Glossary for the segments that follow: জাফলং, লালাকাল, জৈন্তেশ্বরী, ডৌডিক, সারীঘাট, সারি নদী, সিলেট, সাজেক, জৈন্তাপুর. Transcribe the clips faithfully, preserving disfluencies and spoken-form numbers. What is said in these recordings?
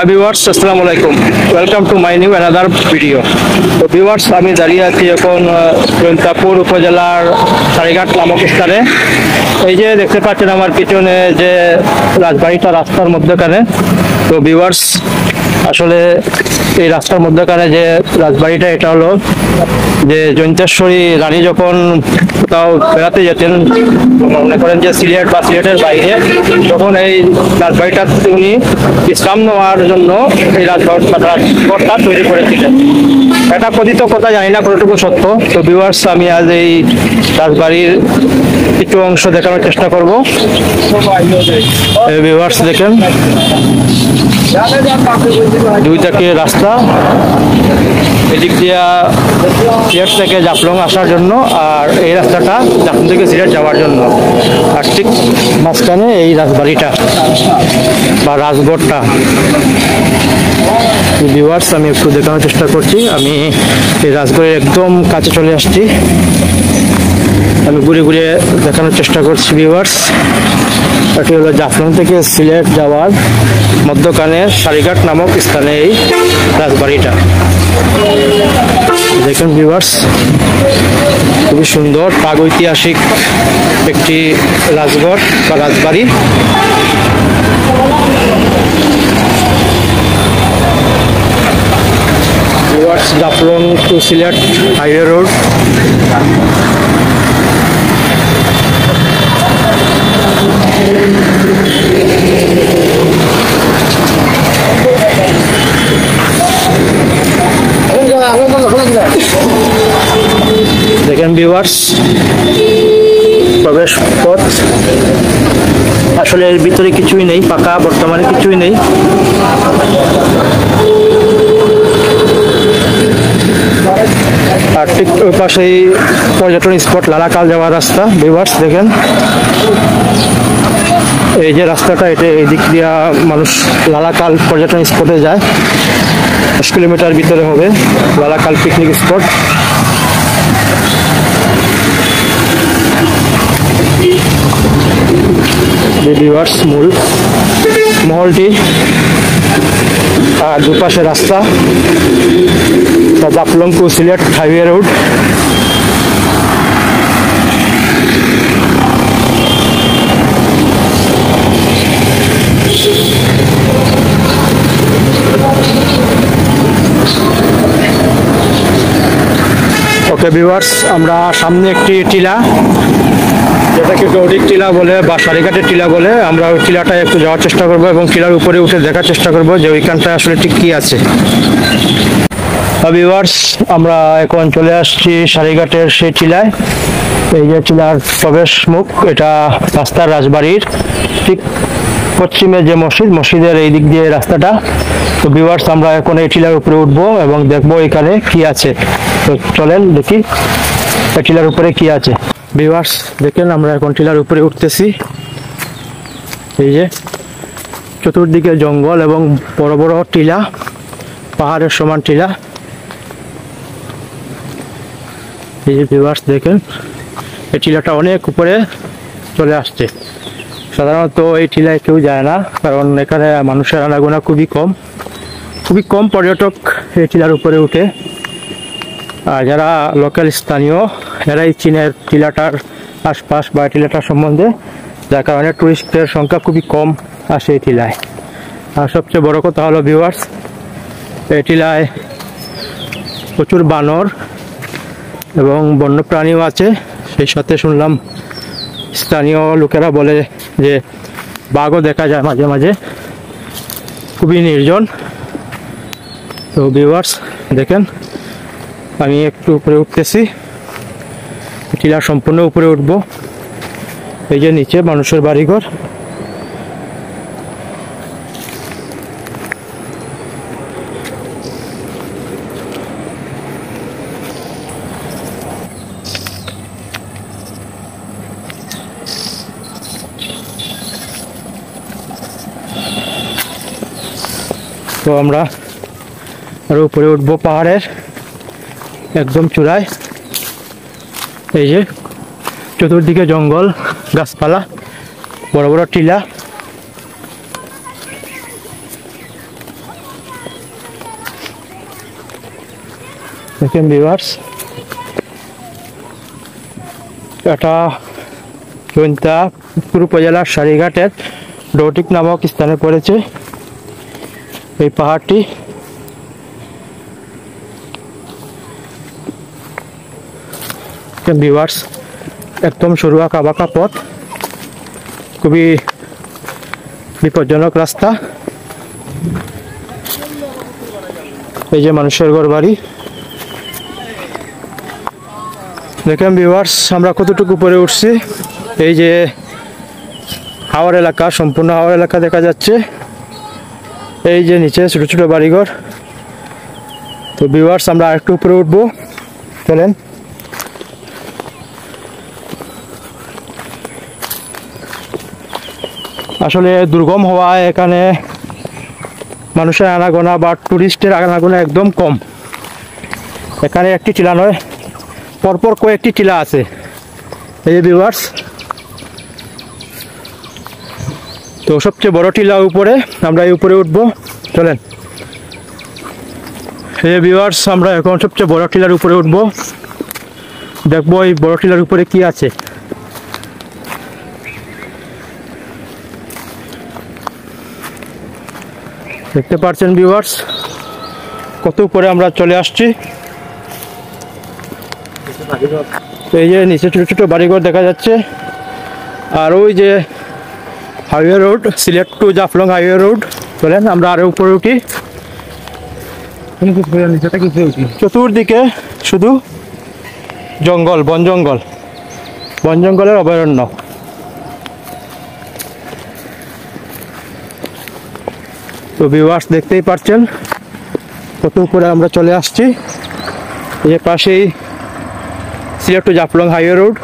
Hi viewers, assalamu alaikum. Welcome to my new another video. So viewers, আমি দাঁড়িয়ে আছি এখন জৈন্তাপুর উপজেলার সারীঘাট নামক স্থানে। এই যে দেখতে পাচ্ছেন আমার পিছনে যে রাজবাড়িটা রাস্তার মধ্যখানে। তো viewers, আসলে এই রাস্তার মধ্যখানে যে রাজবাড়িটা এটা হলো যে জৈন্তেশ্বরী রানী যখন কোথাও বেড়াতে যেতেন, মনে করেন যে সিলেট বা সিলেটের বাইরে, তখন এই রাজবাড়িটা উনি ইসলাম নেওয়ার জন্য এই রাজঘরটা তৈরি করেছিলেন। এটা কথিত কথা জানি না কতটুকু সত্য। তো ভিউয়ার্স, আমি আজ এই রাজবাড়ির কিছু অংশ দেখানোর চেষ্টা করবো। ভিউয়ার্স দেখেন দুই থেকে রাস্তা, এদিক দিয়ে সিলেট থেকে জাফলং আসার জন্য, আর এই রাস্তাটা জাফলং থেকে সিলেট যাওয়ার জন্য, আর ঠিক মাঝখানে এই রাজবাড়িটা বা রাজগড়টা। ভিউয়ার্স, আমি একটু দেখানোর চেষ্টা করছি। আমি এই রাজগড়ের একদম কাছে চলে আসছি, আমি ঘুরে ঘুরে দেখানোর চেষ্টা করছি। ভিউয়ার্স, এটি হলো জাফলং থেকে সিলেট যাওয়ার মধ্যখানে সারীঘাট নামক স্থানে এই রাজবাড়িটা। দেখুন ভিউয়ার্স, খুবই সুন্দর প্রাগৈতিহাসিক একটি রাজগড় বা রাজবাড়ি। Viewers, জাফলং to সিলেট highway road. দেখেন ভিউয়ার্স, প্রবেশ পথ। আসলে এর ভিতরে কিছুই নেই, পাকা বর্তমানে কিছুই নেই। আর ঠিক ওই পাশেই পর্যটন স্পট লালাকাল যাওয়ার রাস্তা। ভিউয়ার্স দেখেন এই যে রাস্তাটা, এটা এই দিক দিয়া মানুষ লালাকাল পর্যটন স্পটে যায়। দশ কিলোমিটার ভিতরে হবে লালাকাল পিকনিক স্পট। ভিউয়ার্স, মূল মহলটি আর দুপাশে রাস্তা, জাফলং to সিলেট highway road. Okay viewers, আমরা সামনে একটি টিলা, যেটাকে ডৌডিক টিলা বলে বা সারীঘাটের টিলা বলে, আমরা ওই টিলাটায় একটু যাওয়ার চেষ্টা করবো এবং টিলার উপরে উঠে দেখার চেষ্টা করবো যে ওইখানটায় আসলে ঠিক কি আছে। ভিউয়ার্স, আমরা এখন চলে আসছি সারীঘাটের সেই টিলায়। এই যে টিলার প্রবেশ মুখ, এটা রাস্তার রাজবাড়ির ঠিক পশ্চিমে যে মসজিদ, মসজিদের এই দিক দিয়ে রাস্তাটা। তো ভিউয়ার্স, আমরা এখন এই টিলার উপরে উঠবো এবং দেখবো এখানে কি আছে। তো চলেন দেখি এই টিলার উপরে কি আছে। ভিউয়ার্স দেখেন, আমরা এখন টিলার উপরে উঠতেছি। এই যে চতুর্দিকে জঙ্গল এবং বড় বড় টিলা, পাহাড়ের সমান টিলা। এই যে ভিউয়ার্স দেখেন, এই টিলাটা অনেক উপরে চলে আসছে। সাধারণত এই টিলায় কেউ যায় না, কারণ এখানে মানুষের আনাগোনা খুবই কম, খুবই কম পর্যটক এই টিলার উপরে উঠে। আর যারা লোকাল স্থানীয়, এরাই চীনের টিলাটার আশপাশ বা টিলাটার সম্বন্ধে, যার কারণে টুরিস্টদের সংখ্যা খুবই কম আসে এই টিলায়। আর সবচেয়ে বড় কথা হলো ভিউয়ার্স, এই টিলায় প্রচুর বানর এবং বন্যপ্রাণীও আছে। সেই সাথে শুনলাম স্থানীয় লোকেরা বলে যে বাঘও দেখা যায় মাঝে মাঝে, খুবই নির্জন। তো ভিউয়ার্স দেখেন, আমি একটু উপরে উঠতেছি, টিলা সম্পূর্ণ উপরে উঠবো। এই যে নিচে মানুষের বাড়িঘর। তো আমরা আরো উপরে উঠবো পাহাড়ের একদম চূড়ায়। এই যে চতুর্দিকে জঙ্গল, গাছপালা, বড় বড় টিলা। দেখেন ভিউয়ার্স, এটা জৈন্তাপুর উপজেলার সারীঘাটের ডৌডিক নামক স্থানে পড়েছে এই পাহাড়টি। ভিউয়ার্স, একদম সরু আঁকা বাঁকা পথ, খুবই বিপজ্জনক রাস্তা। এই যে মানুষের ঘর বাড়ি। দেখেন ভিউয়ার্স, আমরা কতটুকু উপরে উঠছি। এই যে হাওড় এলাকা, সম্পূর্ণ হাওড় এলাকা দেখা যাচ্ছে। এই যে নিচে ছোটো ছোটো বাড়িঘর। তো ভিউয়ার্স, আমরা আরেকটু উপরে উঠবো, চলেন। আসলে দুর্গম হওয়ায় এখানে মানুষের আনাগোনা বা টুরিস্টের আনাগোনা একদম কম। এখানে একটি টিলা নয়, পরপর কয়েকটি টিলা আছে। এই যে ভিউয়ার্স, তো সবচেয়ে বড় টিলা উপরে, আমরা এই উপরে উঠবো, চলেন। এই ভিউয়ার্স, আমরা এখন সবচেয়ে বড় টিলার উপরে উঠবো, দেখবো এই বড় টিলার উপরে কি আছে। দেখতে পাচ্ছেন ভিউয়ার্স, কত উপরে আমরা চলে আসছি। এই যে নিচে ছোটো ছোটো বাড়িঘর দেখা যাচ্ছে। আর ওই যে highway road, সিলেট to জাফলং highway road. চলেন আমরা আরও উপরে উঠি। চতুর্দিকে শুধু জঙ্গল, বন জঙ্গল, বন জঙ্গলের অভয়ারণ্য। তো ভিউয়ার্স, দেখতেই পাচ্ছেন কত উপরে আমরা চলে আসছি। এই যে পাশেই সিলেট to জাফলং highway road.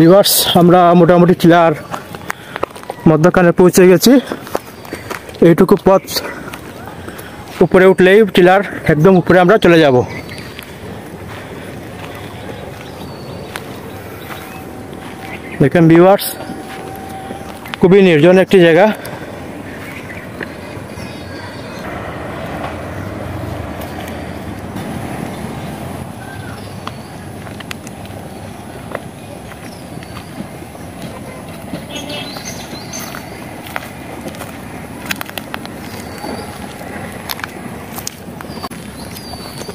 Viewers, আমরা মোটামুটি টিলার মধ্যখানে পৌঁছে গেছি। এইটুকু পথ উপরে উঠলেই টিলার একদম উপরে আমরা চলে যাব। দেখেন ভিউয়ার্স, খুবই নির্জন একটি জায়গা।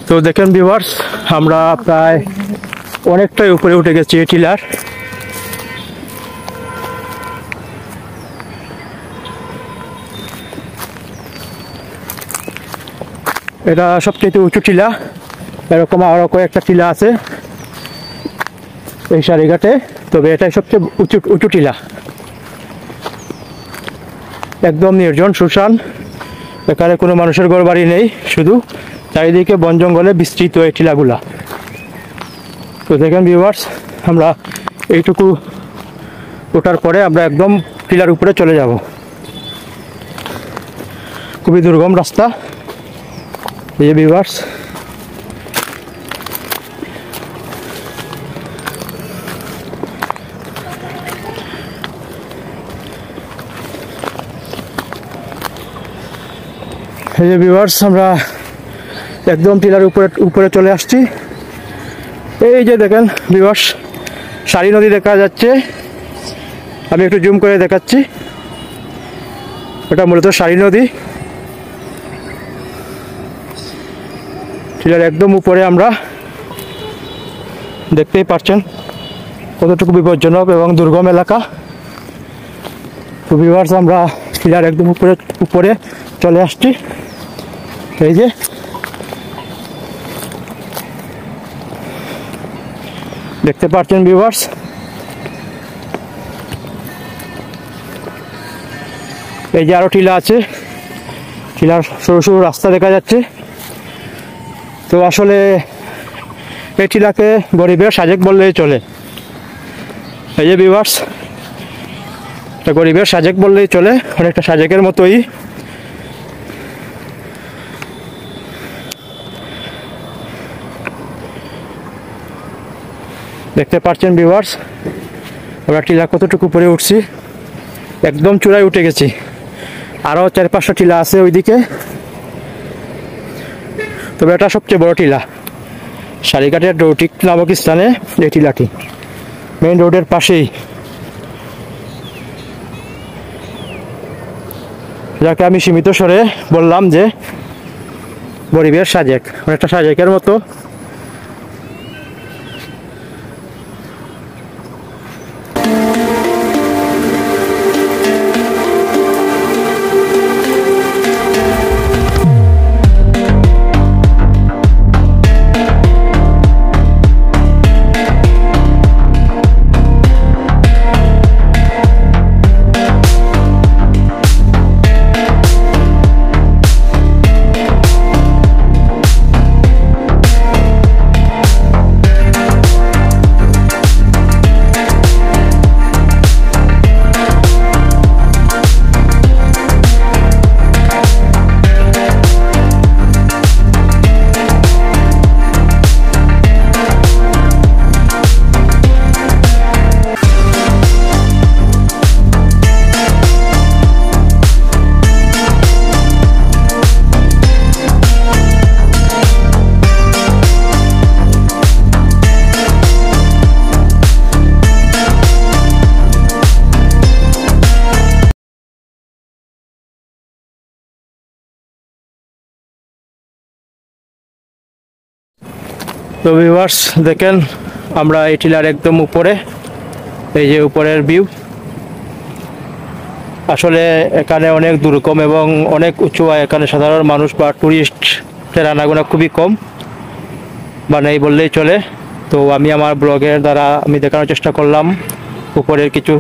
তো দেখেন ভিউয়ার্স, আমরা প্রায় অনেকটাই উপরে উঠে গেছি এই টিলার। এটা সবচেয়ে উঁচু টিলা। এরকম আরও কয়েকটা টিলা আছে এই সারীঘাটে, তবে এটাই সবচেয়ে উঁচু উঁচু টিলা। একদম নির্জন, শুশান, এখানে কোনো মানুষের ঘর বাড়ি নেই, শুধু চারিদিকে বন জঙ্গলে বিস্তৃত এই টিলাগুলা। তো দেখেন ভিউয়ার্স, আমরা এইটুকু ওঠার পরে আমরা একদম টিলার উপরে চলে যাব। খুবই দুর্গম রাস্তা। এই যে ভিউয়ার্স, এই যে ভিউয়ার্স, আমরা একদম টিলার উপরে উপরে চলে আসছি। এই যে দেখেন ভিউয়ার্স, সারি নদী দেখা যাচ্ছে। আমি একটু জুম করে দেখাচ্ছি, ওটা মূলত সারি নদী। টিলার একদম উপরে আমরা, দেখতেই পাচ্ছেন কতটুকু বিপজ্জনক এবং দুর্গম এলাকা। তো ভিউয়ার্স, আমরা টিলার একদম উপরে উপরে চলে আসছি। এই যে দেখতে পাচ্ছেন ভিউয়ার্স, এই যে আরো টিলা আছে, টিলার সরু সরু রাস্তা দেখা যাচ্ছে। তো আসলে এই টিলাকে গরিবের সাজেক বললেই চলে। এই যে ভিউয়ার্স, এটা গরিবের সাজেক বললেই চলে, অনেকটা সাজেকের মতোই। দেখতে পাচ্ছেন ভিউয়ার্স, আমরা টিলা কতটুকু উপরে উঠছি, একদম চূড়ায় উঠে গেছি। আরও চার পাঁচশো টিলা আছে ওইদিকে, তবে এটা সবচেয়ে বড় টিলা সারীঘাটের ডৌডিক নামক স্থানে। এই টিলাটি মেইন রোডের পাশেই, যাকে আমি সীমিত স্বরে বললাম যে গরিবের সাজেক, অনেকটা সাজেকের মতো। তো ভিউয়ার্স দেখেন, আমরা এই টিলার একদম উপরে, এই যে উপরের ভিউ। আসলে এখানে অনেক দুর্গম এবং অনেক উঁচু, এখানে সাধারণ মানুষ বা ট্যুরিস্টের আনাগোনা খুবই কম, বা নেই বললেই চলে। তো আমি আমার ব্লগের দ্বারা আমি দেখানোর চেষ্টা করলাম উপরের কিছু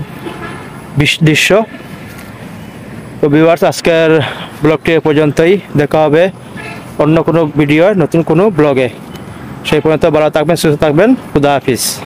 দৃশ্য। তো ভিউয়ার্স আজকের ব্লগটি এ পর্যন্তই, দেখা হবে অন্য কোনো ভিডিও নতুন কোনো ব্লগে। সেই পর্যন্ত ভালো থাকবেন, সুস্থ থাকবেন। খুদা হাফিজ।